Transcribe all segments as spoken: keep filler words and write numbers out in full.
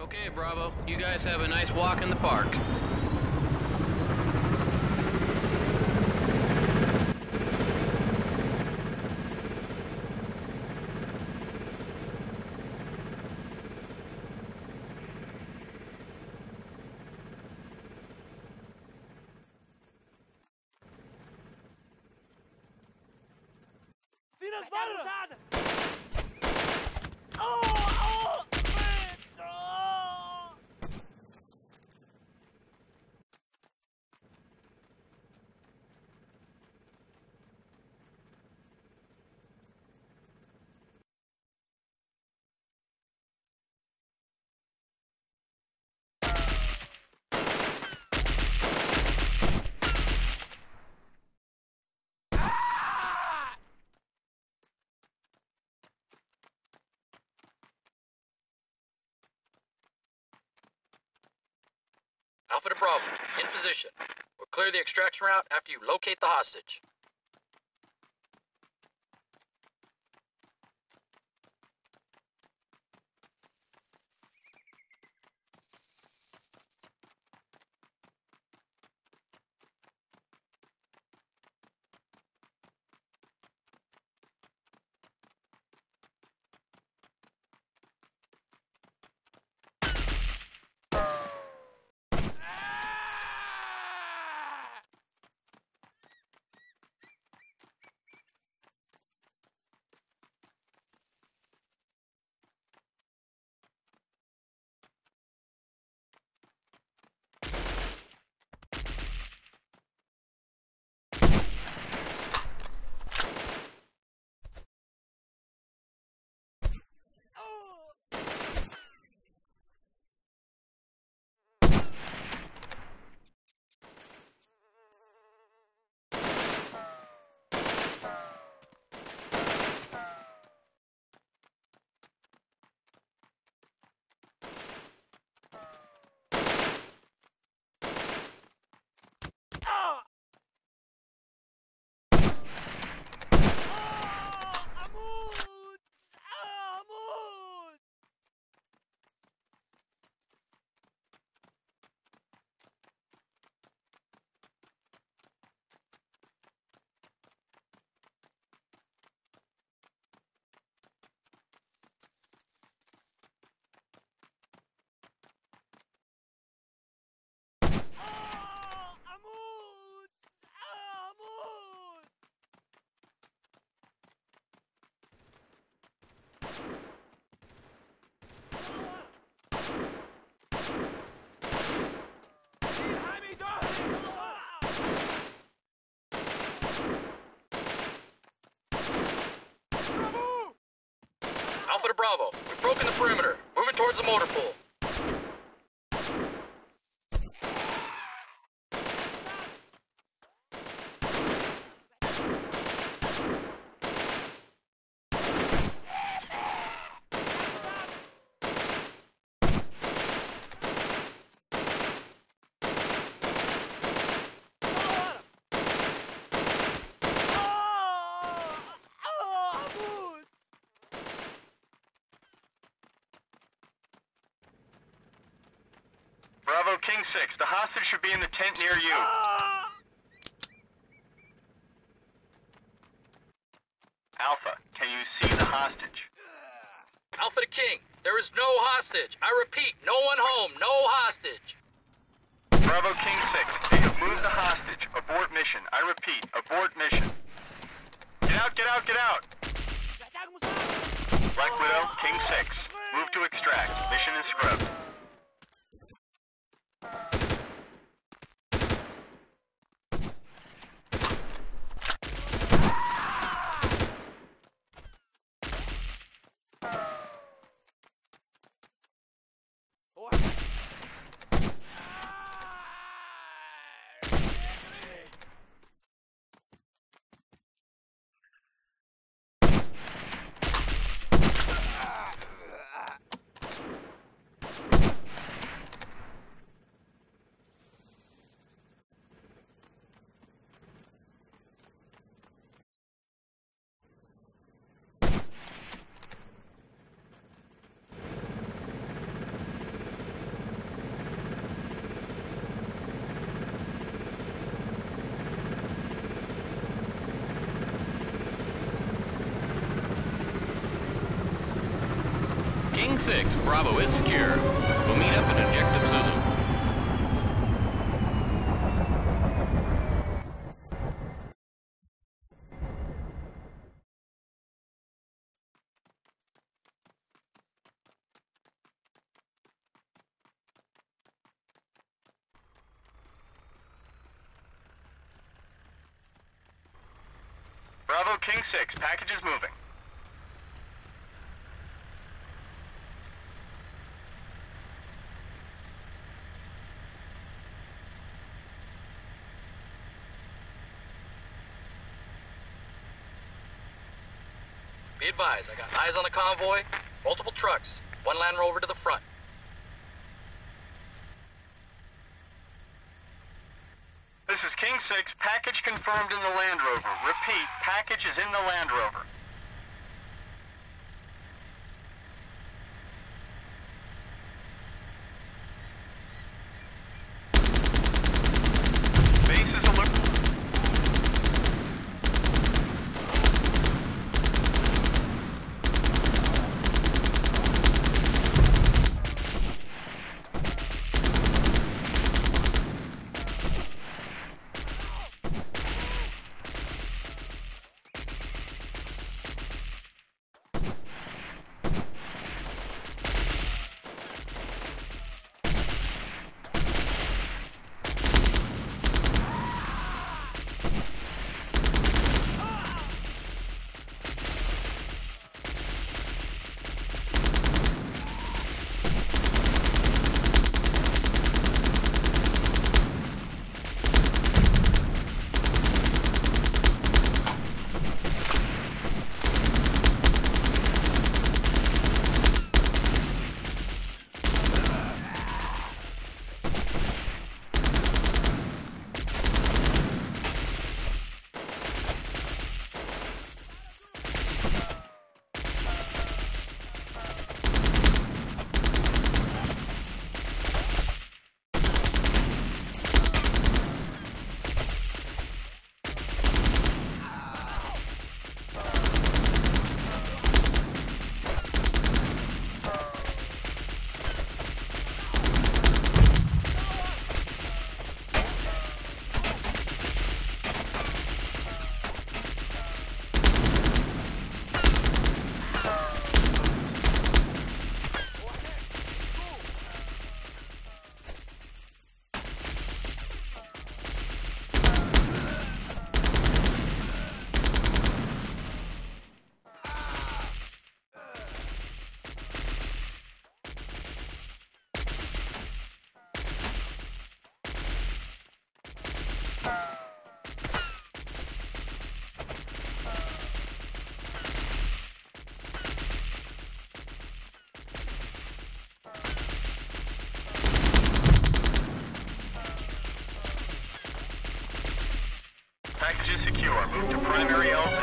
Okay, Bravo. You guys have a nice walk in the park. Alpha to Bravo, in position. We'll clear the extraction route after you locate the hostage. Alpha to Bravo, we've broken the perimeter. Moving towards the motor pool. King six, the hostage should be in the tent near you. Ah! Alpha, can you see the hostage? Alpha to King, there is no hostage. I repeat, no one home, no hostage. Bravo King six, they have moved the hostage. Abort mission. I repeat, abort mission. Get out, get out, get out! Black Widow, King six, move to extract. Mission is scrubbed. King six, Bravo is secure. We'll meet up at Objective Zulu. Bravo King six, package is moving. Be advised, I got eyes on the convoy, multiple trucks, one Land Rover to the front. This is King six, package confirmed in the Land Rover. Repeat, package is in the Land Rover. Package is secure. Move to primary L Z.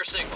your signal.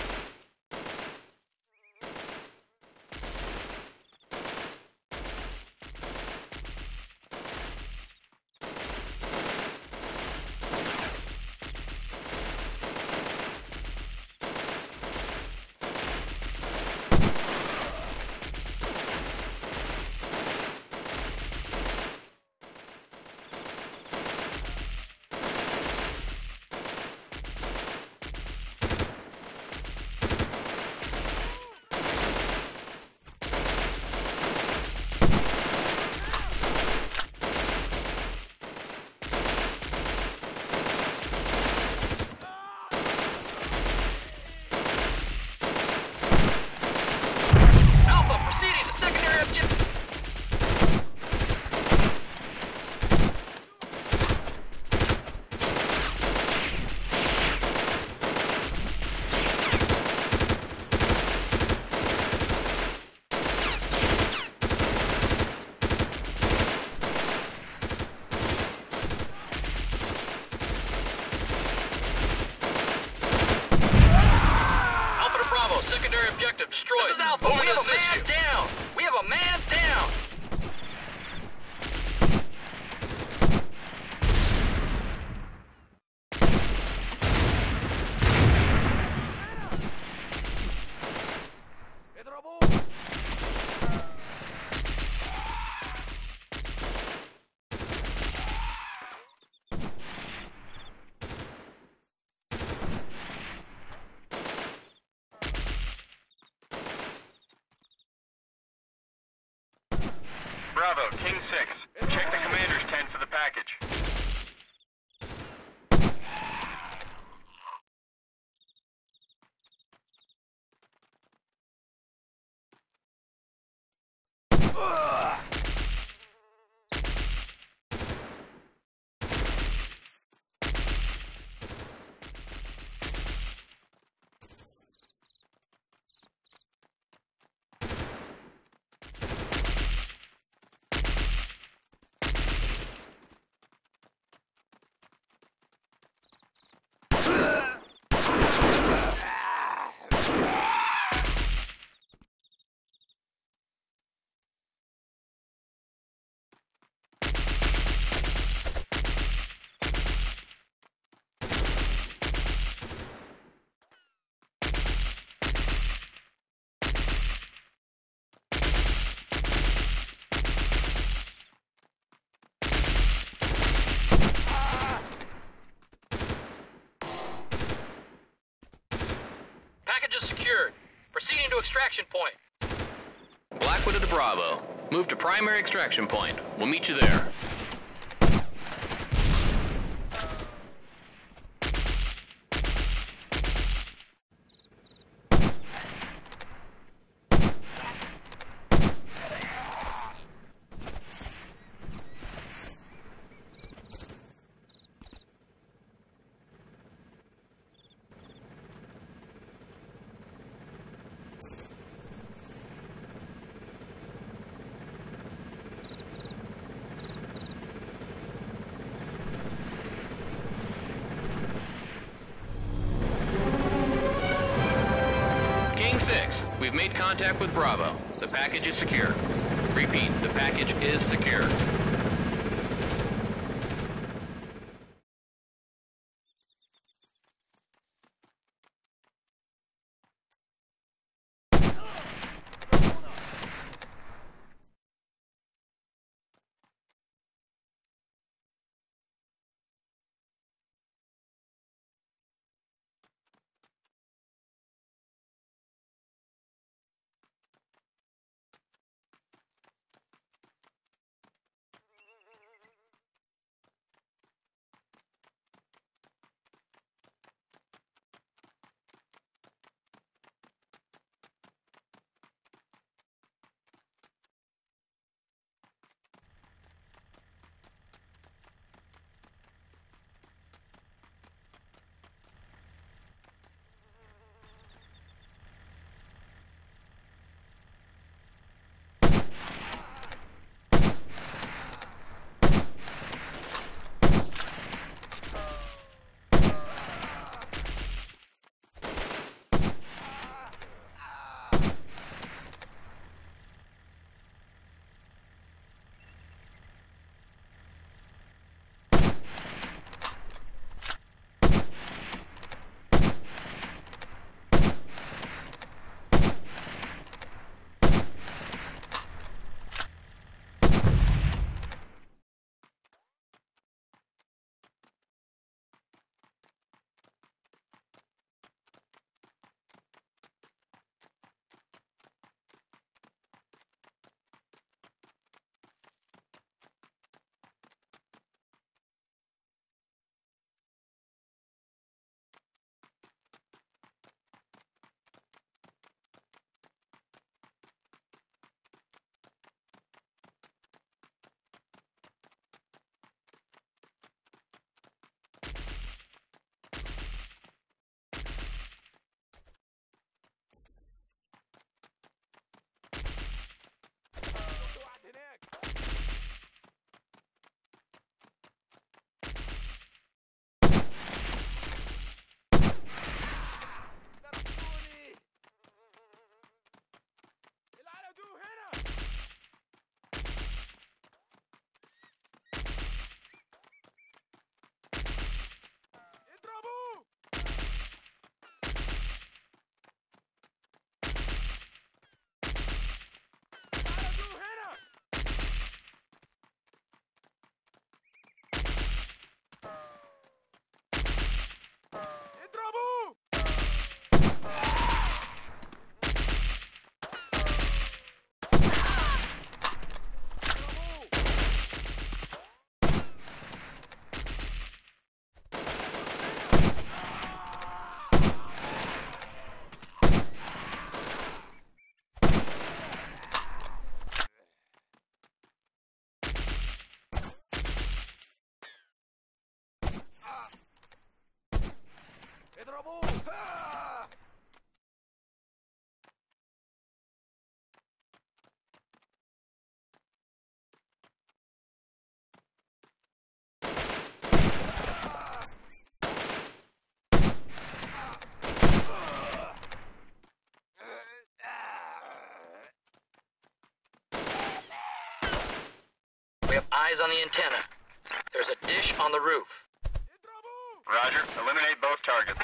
Bravo, King six. Check the commander's tent for the package. Proceeding to extraction point. Blackwood to Bravo. Move to primary extraction point. We'll meet you there. We've made contact with Bravo. The package is secure. Repeat, the package is secure. trouble! Ah! We have eyes on the antenna. There's a dish on the roof. Roger. Eliminate both targets.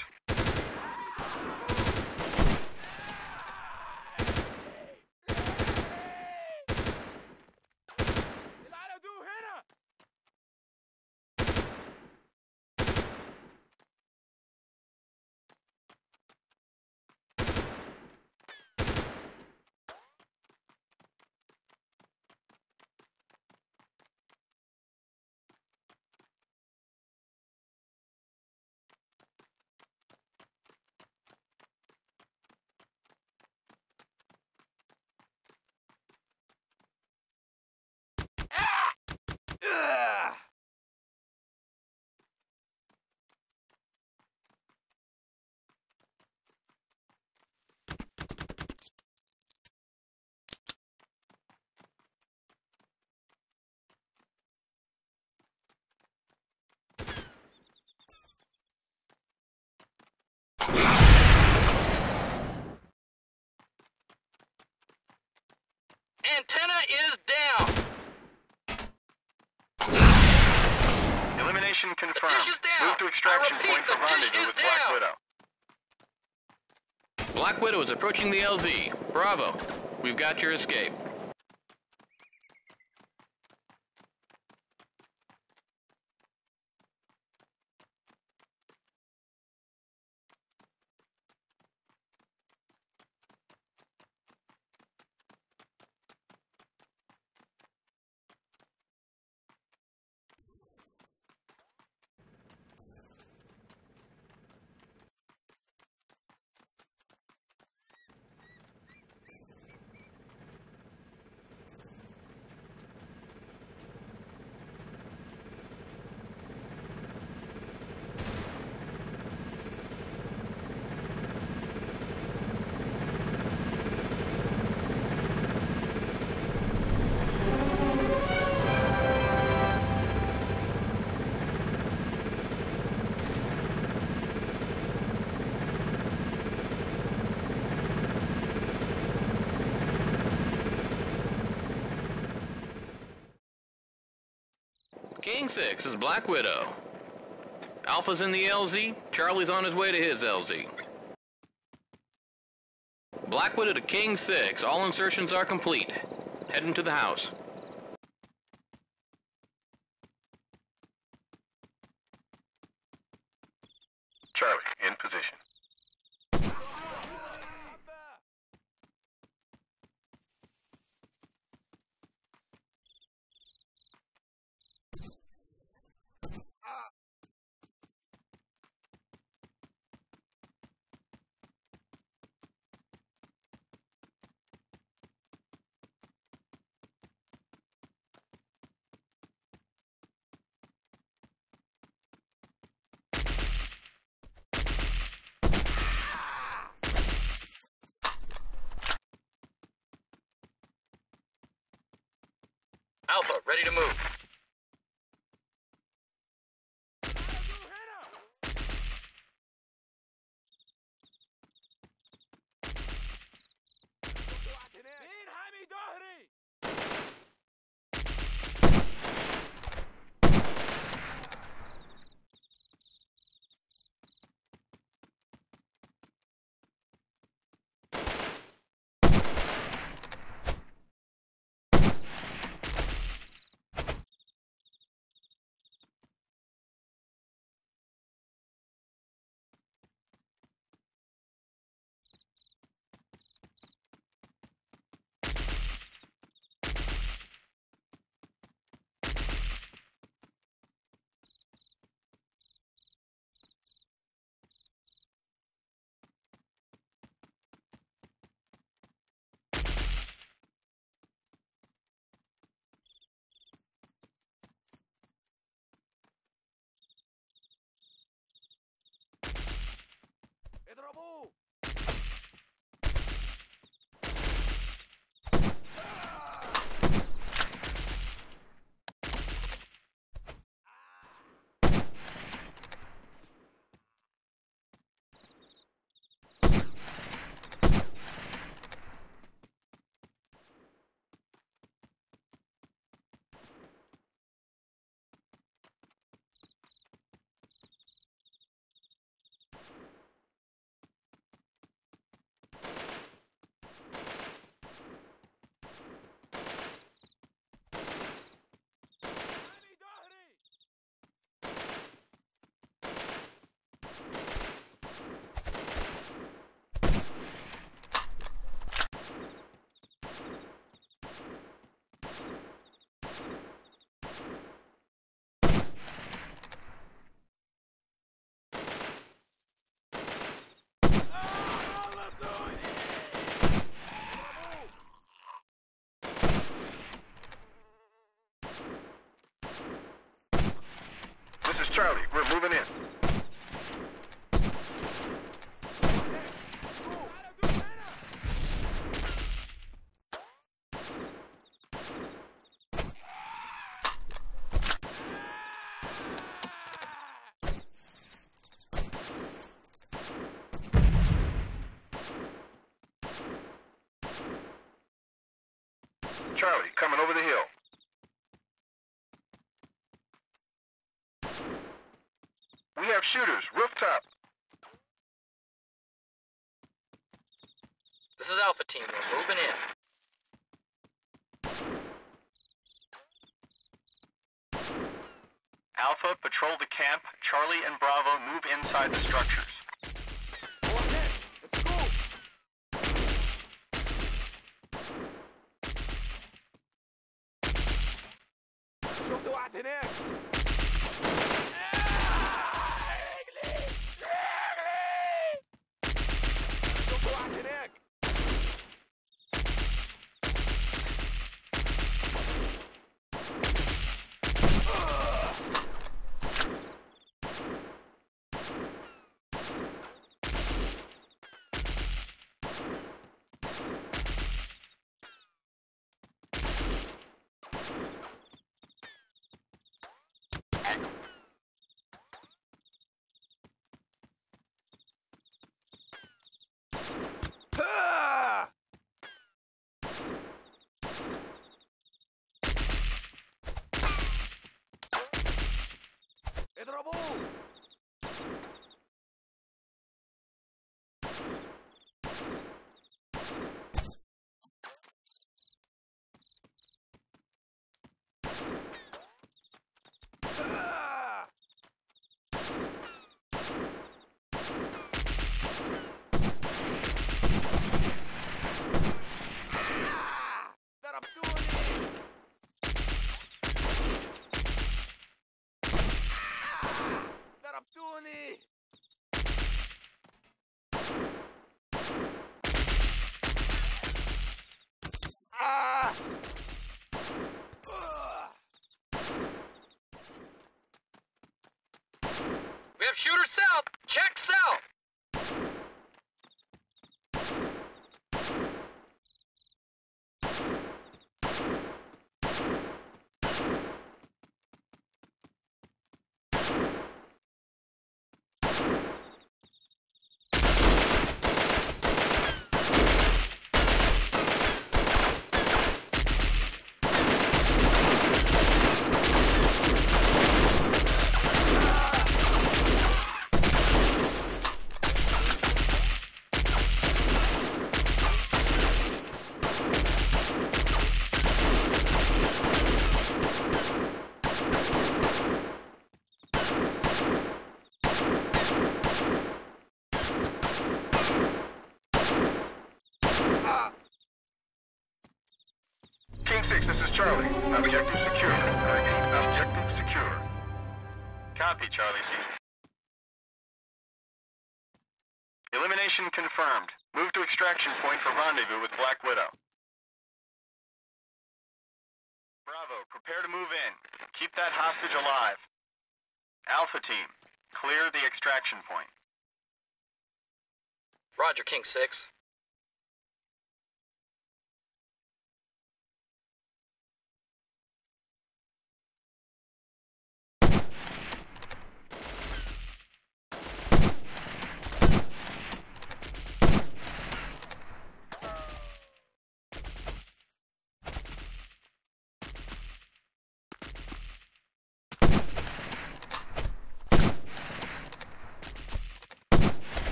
Antenna is down. Elimination confirmed. The dish is down. Move to extraction repeat, point for rendezvous with down. Black Widow. Black Widow is approaching the L Z. Bravo. We've got your escape. King six is Black Widow. Alpha's in the L Z, Charlie's on his way to his L Z. Black Widow to King six, all insertions are complete. Heading to the house. Charlie, in position. Alpha, ready to move. Charlie, coming over the hill. We have shooters, rooftop. This is Alpha Team, we're moving in. Alpha, patrol the camp. Charlie and Bravo, move inside the structures. Let's go. We have shooter south. Check south. Objective secure. Objective secure. Copy, Charlie T. Elimination confirmed. Move to extraction point for rendezvous with Black Widow. Bravo, prepare to move in. Keep that hostage alive. Alpha Team, clear the extraction point. Roger, King six.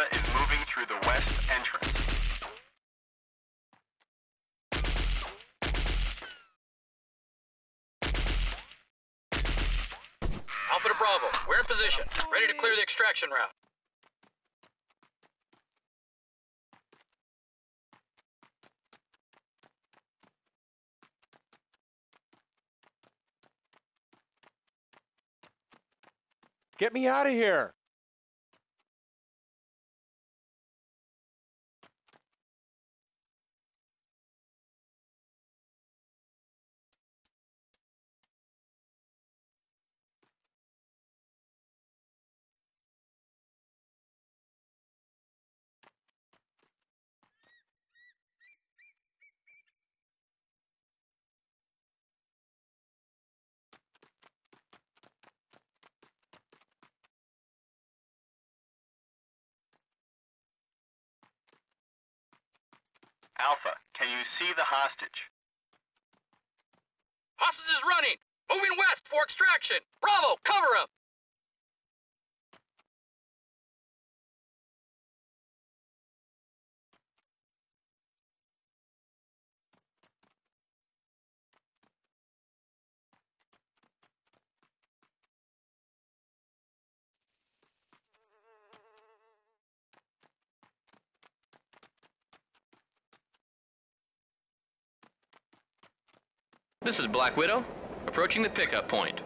Alpha is moving through the west entrance. Alpha to Bravo, we're in position. Ready to clear the extraction route. Get me out of here! Alpha, can you see the hostage? Hostage is running! Moving west for extraction! Bravo, cover him! This is Black Widow, approaching the pickup point.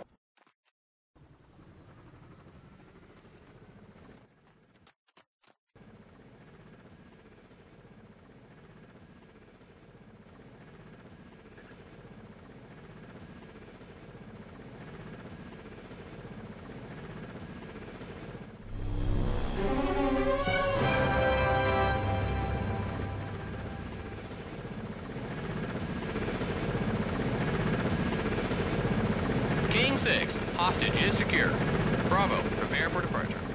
King six, hostage is secure. Bravo, prepare for departure.